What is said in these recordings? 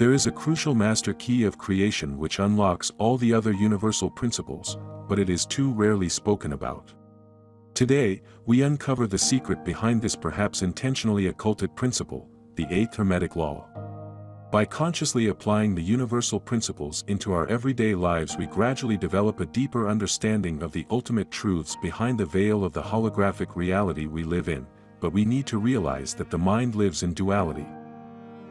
There is a crucial master key of creation which unlocks all the other universal principles, but it is too rarely spoken about. Today, we uncover the secret behind this perhaps intentionally occulted principle, the eighth Hermetic law. By consciously applying the universal principles into our everyday lives, we gradually develop a deeper understanding of the ultimate truths behind the veil of the holographic reality we live in, but we need to realize that the mind lives in duality.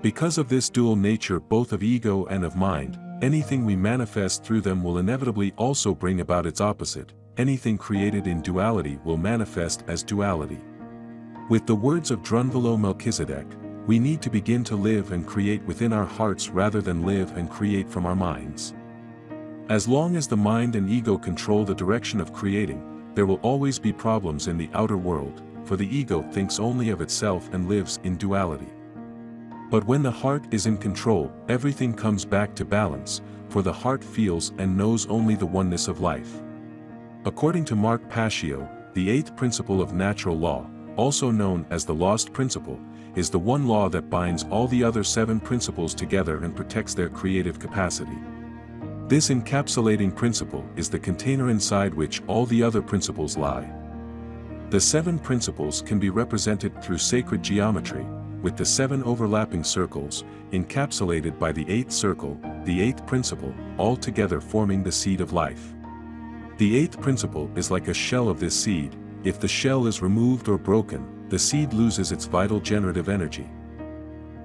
Because of this dual nature both of ego and of mind, anything we manifest through them will inevitably also bring about its opposite. Anything created in duality will manifest as duality. With the words of Drunvalo Melchizedek, we need to begin to live and create within our hearts rather than live and create from our minds. As long as the mind and ego control the direction of creating, there will always be problems in the outer world, for the ego thinks only of itself and lives in duality. But when the heart is in control, everything comes back to balance, for the heart feels and knows only the oneness of life. According to Mark Passio, the eighth principle of natural law, also known as the lost principle, is the one law that binds all the other seven principles together and protects their creative capacity. This encapsulating principle is the container inside which all the other principles lie. The seven principles can be represented through sacred geometry, with the seven overlapping circles, encapsulated by the eighth circle, the eighth principle, all together forming the seed of life. The eighth principle is like a shell of this seed. If the shell is removed or broken, the seed loses its vital generative energy.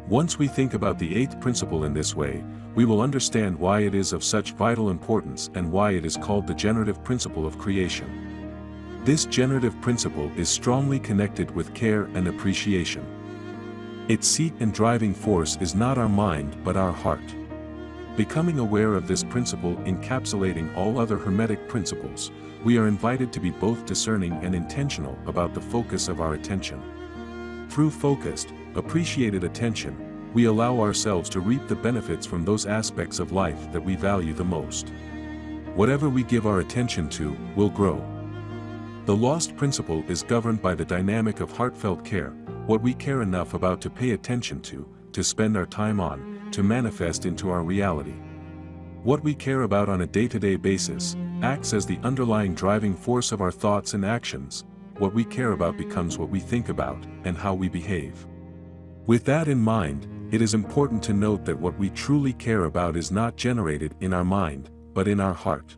Once we think about the eighth principle in this way, we will understand why it is of such vital importance and why it is called the generative principle of creation. This generative principle is strongly connected with care and appreciation. Its seat and driving force is not our mind but our heart. Becoming aware of this principle encapsulating all other Hermetic principles, we are invited to be both discerning and intentional about the focus of our attention. Through focused, appreciated attention, we allow ourselves to reap the benefits from those aspects of life that we value the most. Whatever we give our attention to, will grow. The lost principle is governed by the dynamic of heartfelt care, what we care enough about to pay attention to spend our time on, to manifest into our reality. What we care about on a day-to-day basis acts as the underlying driving force of our thoughts and actions. What we care about becomes what we think about and how we behave. With that in mind, it is important to note that what we truly care about is not generated in our mind, but in our heart.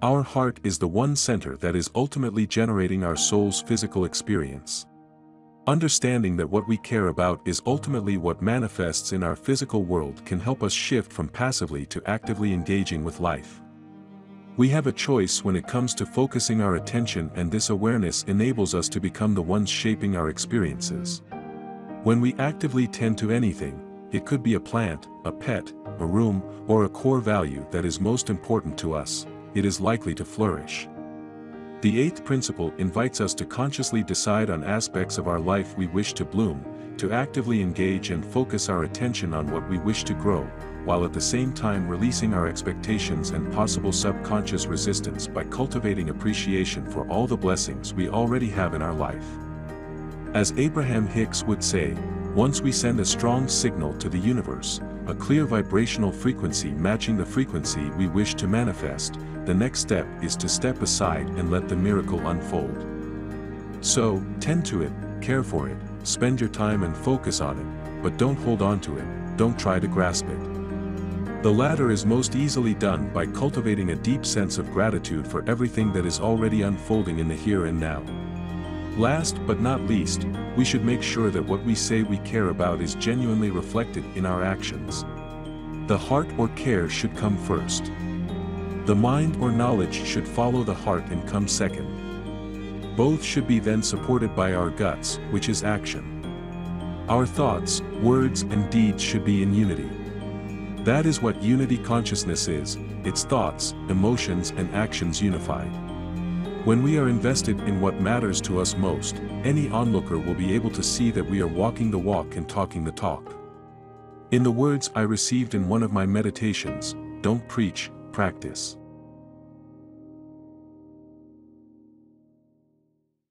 Our heart is the one center that is ultimately generating our soul's physical experience. Understanding that what we care about is ultimately what manifests in our physical world can help us shift from passively to actively engaging with life. We have a choice when it comes to focusing our attention, and this awareness enables us to become the ones shaping our experiences. When we actively tend to anything, it could be a plant, a pet, a room, or a core value that is most important to us, it is likely to flourish. The eighth principle invites us to consciously decide on aspects of our life we wish to bloom, to actively engage and focus our attention on what we wish to grow, while at the same time releasing our expectations and possible subconscious resistance by cultivating appreciation for all the blessings we already have in our life. As Abraham Hicks would say, once we send a strong signal to the universe, a clear vibrational frequency matching the frequency we wish to manifest, the next step is to step aside and let the miracle unfold. So, tend to it, care for it, spend your time and focus on it, but don't hold on to it, don't try to grasp it. The latter is most easily done by cultivating a deep sense of gratitude for everything that is already unfolding in the here and now. Last but not least, we should make sure that what we say we care about is genuinely reflected in our actions. The heart or care should come first. The mind or knowledge should follow the heart and come second. Both should be then supported by our guts, which is action. Our thoughts, words and deeds should be in unity. That is what unity consciousness is, its thoughts, emotions and actions unified. When we are invested in what matters to us most, any onlooker will be able to see that we are walking the walk and talking the talk. In the words I received in one of my meditations, don't preach, practice.